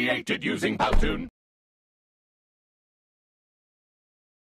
created using PowToon.